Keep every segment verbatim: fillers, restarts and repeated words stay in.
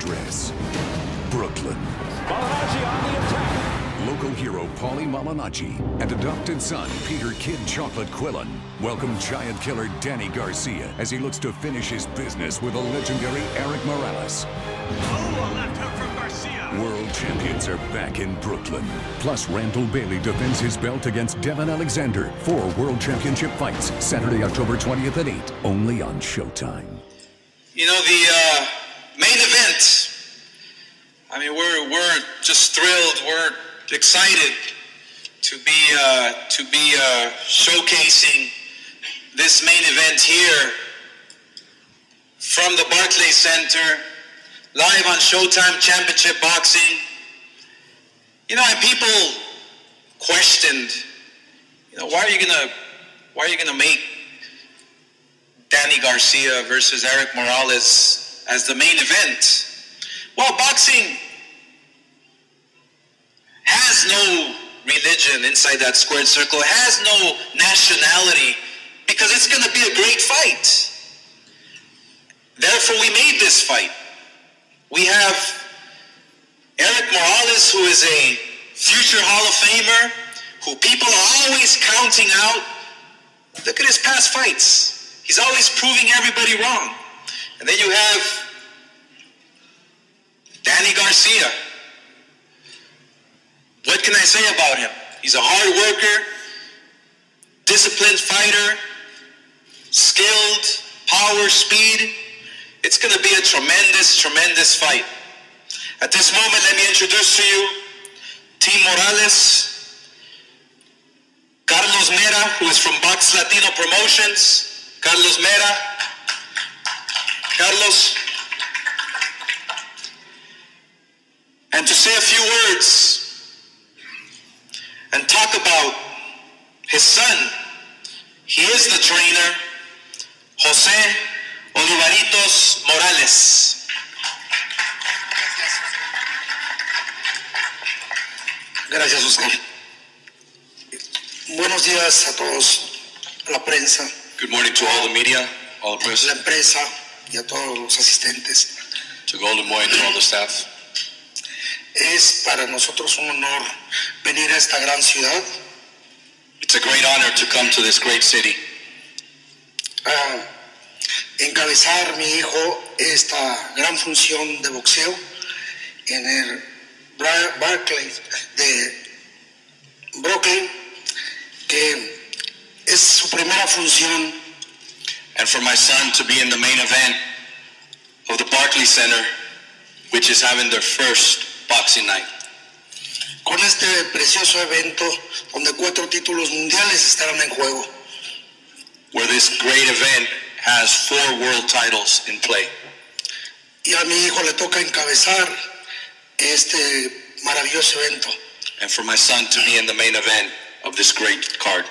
address, Brooklyn. Malignaggi on the attack. Local hero Paulie Malignaggi and adopted son Peter Kid Chocolate Quillen welcome giant killer Danny Garcia as he looks to finish his business with the legendary Erik Morales. Oh, a left hook from Garcia. World champions are back in Brooklyn. Plus, Randall Bailey defends his belt against Devon Alexander. Four world championship fights, Saturday, October twentieth at eight, only on Showtime. You know, the uh, main event, I mean, we're, we're just thrilled, we're excited to be, uh, to be uh, showcasing this main event here from the Barclays Center, live on Showtime Championship Boxing. You know, and people questioned, you know, why are you gonna, why are you gonna make Danny Garcia versus Erik Morales as the main event? Well, boxing has no religion inside that squared circle, has no nationality, because it's going to be a great fight. Therefore, we made this fight. We have Erik Morales, who is a future Hall of Famer, who people are always counting out. Look at his past fights. He's always proving everybody wrong. And then you have Danny Garcia. What can I say about him? He's a hard worker, disciplined fighter, skilled, power, speed. It's going to be a tremendous, tremendous fight. At this moment, let me introduce to you Team Morales, Carlos Mera, who is from Box Latino Promotions. Carlos Mera, Carlos, and to say a few words and talk about his son. He is the trainer, Jose Olivaritos Morales. Gracias, Oscar. Buenos días a todos, a la prensa. Good morning to all the media, all the press, la empresa y a todos los asistentes. To Golden Boy and to all the staff. Es para nosotros un honor venir a esta gran ciudad. It's a great honor to come to this great city. Uh, encabezar mi hijo esta gran función de boxeo en el Bar Barclays de Brooklyn, que es su primera función. And for my son to be in the main event of the Barclays Center, which is having their first boxing night. Con este precioso evento, donde cuatro títulos mundiales estarán en juego. Where this great event has four world titles in play. Y a mi hijo le toca encabezar este maravilloso evento. And for my son to be in the main event of this great card.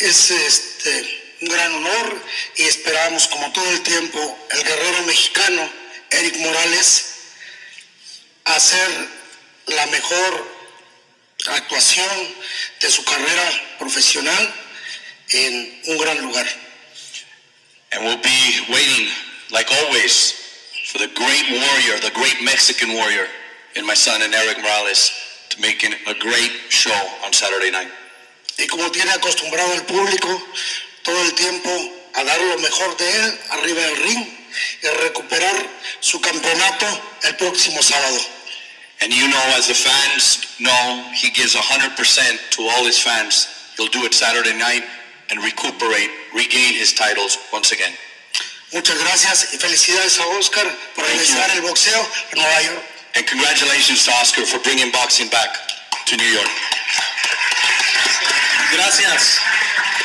Es este, un gran honor y esperamos, como todo el tiempo, el guerrero mexicano Erik Morales hacer la mejor actuación de su carrera profesional en un gran lugar. And we'll be waiting, like always, for the great warrior, the great Mexican warrior, and my son and Erik Morales to make a great show on Saturday night. Y como tiene acostumbrado el público todo el tiempo a dar lo mejor de él arriba del ring y a recuperar su campeonato el próximo sábado. And you know, as the fans know, he gives one hundred percent to all his fans. He'll do it Saturday night and recuperate, regain his titles once again. Muchas gracias y felicidades a Oscar por regresar el boxeo a Nueva York. And congratulations to Oscar for bringing boxing back to New York. Gracias.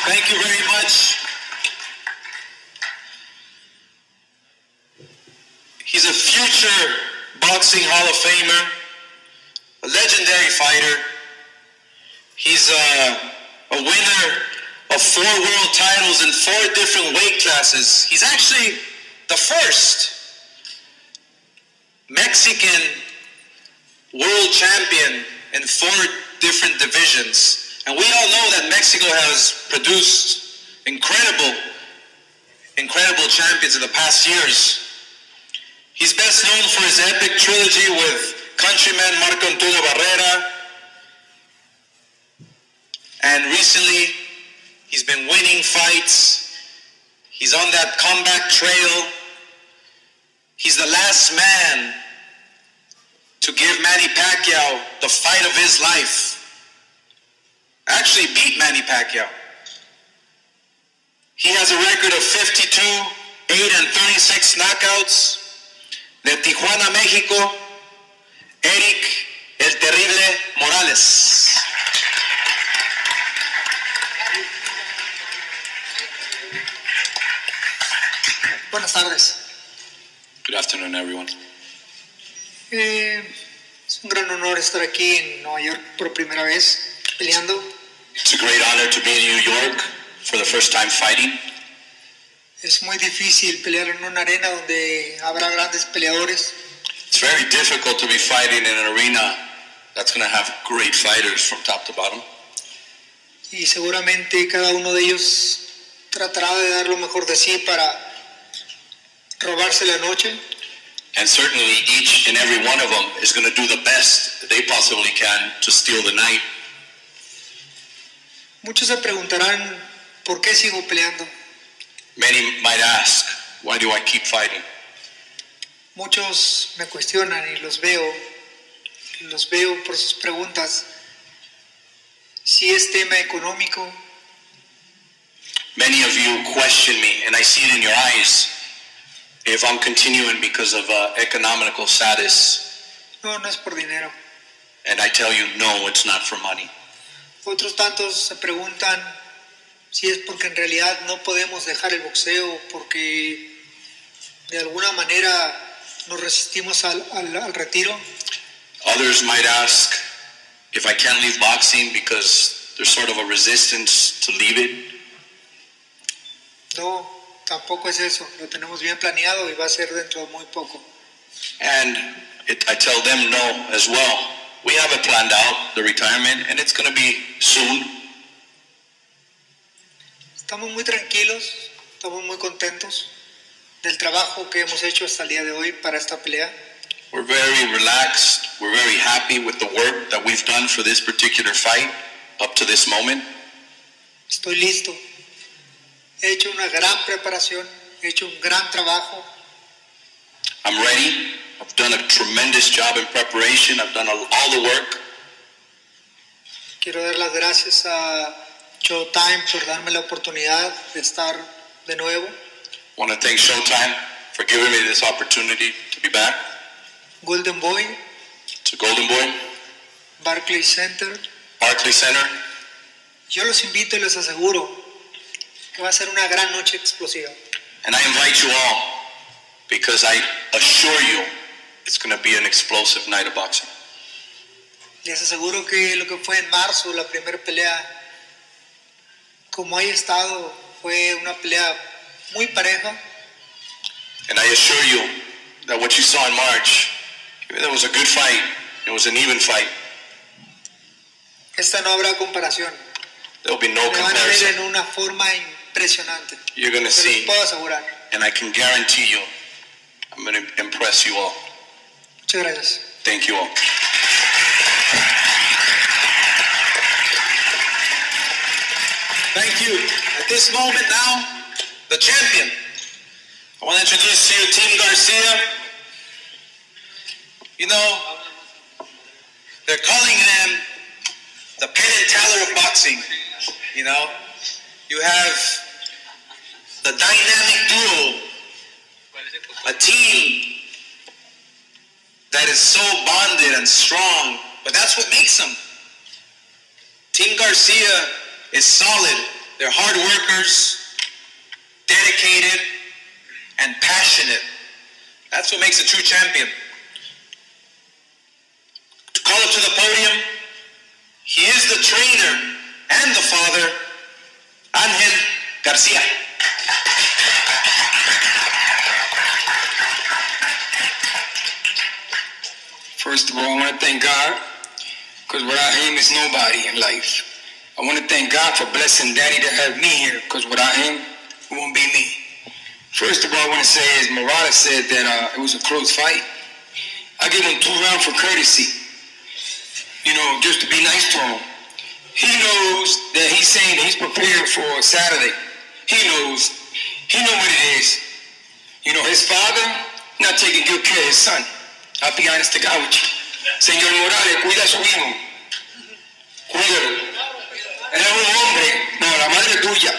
Thank you very much. He's a future boxing Hall of Famer, a legendary fighter. He's a, a winner of four world titles in four different weight classes. He's actually the first Mexican world champion in four different divisions. And we all know that Mexico has produced incredible, incredible champions in the past years. He's best known for his epic trilogy with countryman Marco Antonio Barrera. And recently, he's been winning fights. He's on that comeback trail. He's the last man to give Manny Pacquiao the fight of his life. Actually beat Manny Pacquiao. He has a record of fifty-two, eight and thirty-six knockouts. De Tijuana, Mexico, Erik El Terrible Morales. Buenas tardes. Good afternoon, everyone. Eh, es un gran honor estar aquí en Nueva York por primera vez peleando. It's a great honor to be in New York for the first time fighting. Es muy difícil pelear en una arena donde habrá grandes peleadores. It's very difficult to be fighting in an arena that's going to have great fighters from top to bottom. Y seguramente cada uno de ellos tratará de dar lo mejor de sí para robarse la noche. And certainly each and every one of them is going to do the best that they possibly can to steal the night. Muchos se preguntarán por qué sigo peleando. Many might ask, why do I keep fighting? Muchos me cuestionan y los veo, los veo por sus preguntas. Si es tema económico. Many of you question me, and I see it in your eyes. If I'm continuing because of uh, economical status. No, no es por dinero. And I tell you, no, it's not for money. Otros tantos se preguntan. Si es porque en realidad no podemos dejar el boxeo, porque de alguna manera nos resistimos al, al, al retiro. Others might ask if I can't leave boxing because there's sort of a resistance to leave it. No, tampoco es eso. Lo tenemos bien planeado y va a ser dentro de muy poco. And it, I tell them no as well. We have it planned out, the retirement, and it's going to be soon. Estamos muy tranquilos, estamos muy contentos del trabajo que hemos hecho hasta el día de hoy para esta pelea. We're very relaxed, we're very happy with the work that we've done for this particular fight up to this moment. Estoy listo. He hecho una gran preparación, he hecho un gran trabajo. I'm ready. I've done a tremendous job in preparation. I've done all the work. Quiero dar las gracias a Showtime por darme la oportunidad de estar de nuevo. I want to thank Showtime for giving me this opportunity to be back. Golden Boy. To Golden Boy. Barclays Center. Barclays Center. Yo los invito y les aseguro que va a ser una gran noche explosiva. And I invite you all because I assure you it's going to be an explosive night of boxing. Les aseguro que lo que fue en marzo, la primera pelea, como haya estado, fue una pelea muy pareja. And I assure you that what you saw in March, that was a good fight. It was an even fight. Esta no habrá comparación. There will be no comparison. Van a ver en una forma impresionante. You're going to see. Puedo asegurar. And I can guarantee you, I'm going to impress you all. Muchas gracias. Thank you all. Thank you. At this moment now, the champion. I want to introduce to you Team Garcia. You know, they're calling him the Penn and Teller of boxing. You know, you have the dynamic duo, a team that is so bonded and strong, but that's what makes them. Team Garcia is solid. They're hard workers, dedicated, and passionate. That's what makes a true champion. To call up to the podium, he is the trainer and the father, Angel Garcia. First of all, I want to thank God, because without him is nobody in life. I want to thank God for blessing Daddy to have me here, because without him, it won't be me. First of all, I want to say is Morales said that uh, it was a close fight. I gave him two rounds for courtesy, you know, just to be nice to him. He knows that he's saying he's prepared for Saturday. He knows. He knows what it is. You know, his father not taking good care of his son. I'll be honest to God with you. Señor Morales, cuida a su hijo. Cuídalo. Es un hombre. No, la madre es tuya.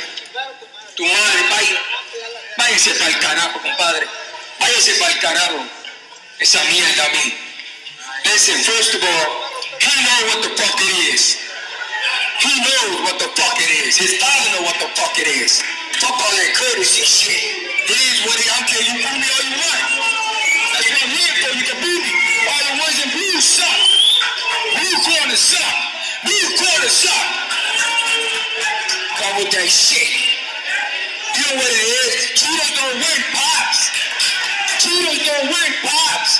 Tu madre, vaya. Váyase para el carajo, compadre. Váyase para el carajo. Esa mierda a mí. Listen, first of all, he knows what the fuck it is. He knows what the fuck it is. His father knows what the fuck it is. Fuck all that courtesy shit. It is what it is. I don't care. You boo me all you want. That's what I'm here for. You can boo me. All the ones in blue suck. Blue corner suck. Blue corner suck. Come with that shit. You know what it is? Cheetah's gonna win, Pops. Cheetah's gonna win, Pops.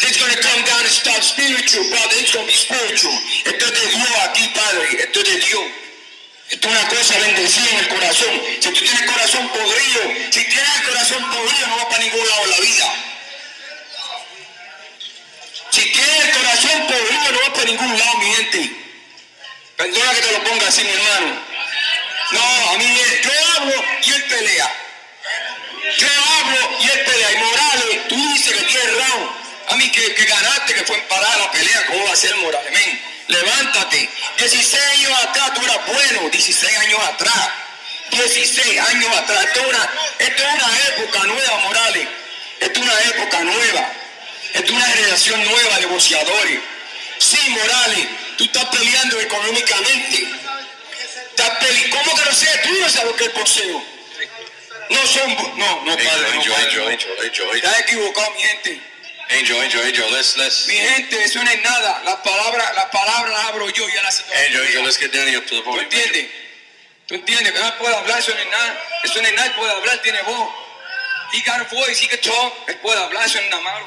It's gonna come down and start spiritual, brother. It's gonna be spiritual. Esto es de Dios aquí, padre. Esto es de Dios. Esto es una cosa bendecida en el corazón. Si tú tienes el corazón podrido, si tienes el corazón podrido, no va para ningún lado la vida. Si tienes el corazón podrido, no va para ningún lado, mi gente. Perdona que te lo ponga así, mi hermano. No, a mí es, yo hablo y él pelea. Yo hablo y él pelea. Y Morales, tú dices que tienes round. A mí que, que ganaste, que fue emparada la pelea, ¿cómo va a ser Morales? Men, levántate. dieciséis años atrás tú eras bueno. dieciséis años atrás. dieciséis años atrás. Esto es una, esto es una época nueva, Morales. Esto es una época nueva. Esto es una generación nueva de boxeadores. Sí, Morales, tú estás peleando económicamente. Estás pele ¿Cómo que no sé? Tú no sabes lo que es boxeo. No son... No, no, padre, no, padre. Estás equivocado, mi gente. Angel, Angel, Angel, let's, let's... Mi gente, eso no es nada. La palabra, la palabra la abro yo. Ya la sé. Angel, Angel, let's get Danny up to the podium. ¿Tú entiendes? ¿Tú entiendes? Que no puede hablar, eso no es nada. Eso no es nada, él puede hablar, tiene voz. He got a voice, he can talk. Él puede hablar, eso no es nada malo.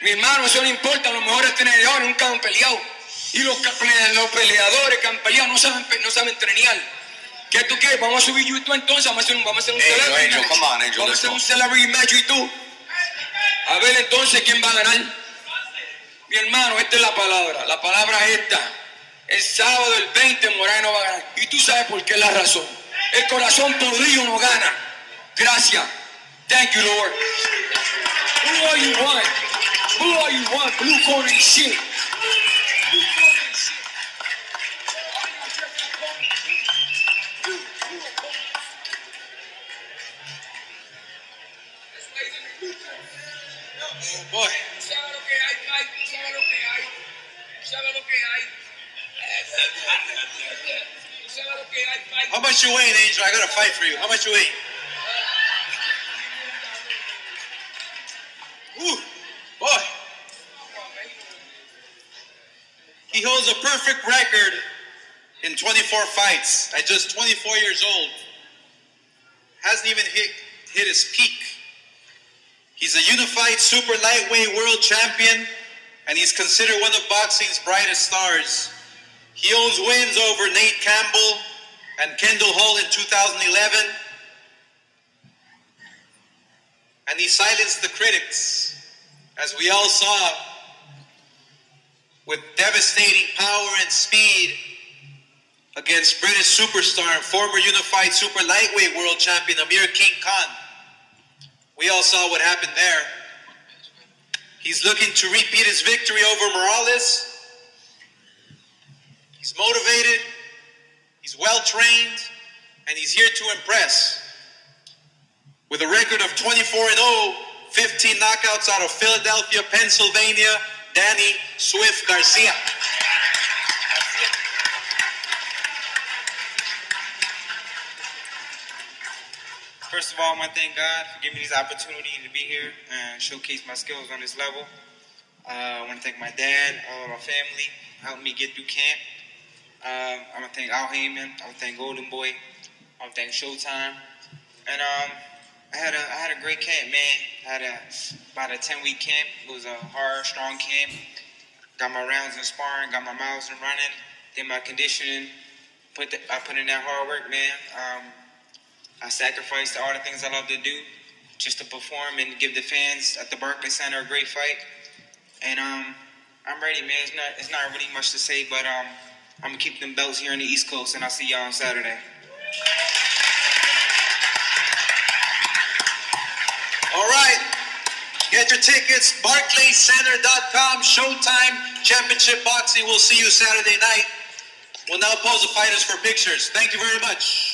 Mi hermano, eso no importa. Los mejores tenedores nunca han peleado. Y los, los peleadores que han peleado no saben, no saben trenear. ¿Qué tú quieres? Vamos a subir yo y tú entonces. Vamos a hacer un, vamos a hacer un Angel, celebrity Angel, match. Come on, Angel, vamos a hacer un celebrity match y tú. A ver entonces quién va a ganar. Mi hermano, esta es la palabra. La palabra es esta. El sábado, el veinte, Morales no va a ganar. Y tú sabes por qué es la razón. El corazón podrido no gana. Gracias. Thank you, Lord. Who are you want? Who are you want? Blue corner and shit. Blue corner and shit. Boy. Sabe lo que hay, sabe lo que hay, sabe lo que hay. Sabe lo que hay. How much you weigh, Angel? I gotta fight for you. How much you weigh? Ooh, boy. He holds a perfect record in twenty-four fights at just twenty-four years old. Hasn't even hit hit his peak. He's a unified super lightweight world champion, and he's considered one of boxing's brightest stars. He owns wins over Nate Campbell and Kendall Hull in two thousand eleven. And he silenced the critics, as we all saw, with devastating power and speed against British superstar and former unified super lightweight world champion Amir King Khan. We all saw what happened there. He's looking to repeat his victory over Morales. He's motivated, he's well-trained, and he's here to impress. With a record of twenty-four and oh, fifteen knockouts out of Philadelphia, Pennsylvania, Danny Swift Garcia. First of all, I want to thank God for giving me this opportunity to be here and showcase my skills on this level. Uh, I want to thank my dad, all of my family, helped me get through camp. Um, I want to thank Al Heyman. I want to thank Golden Boy. I want to thank Showtime. And um, I had a I had a great camp, man. I had a about a ten-week camp. It was a hard, strong camp. Got my rounds in sparring, got my miles in running, did my conditioning. Put the, I put in that hard work, man. Um, I sacrificed all the things I love to do just to perform and give the fans at the Barclays Center a great fight. And um, I'm ready, man. It's not, it's not really much to say, but um, I'm going to keep them belts here in the East Coast, and I'll see y'all on Saturday. All right. Get your tickets, barclays center dot com, Showtime, Championship Boxing. We'll see you Saturday night. We'll now pose the fighters for pictures. Thank you very much.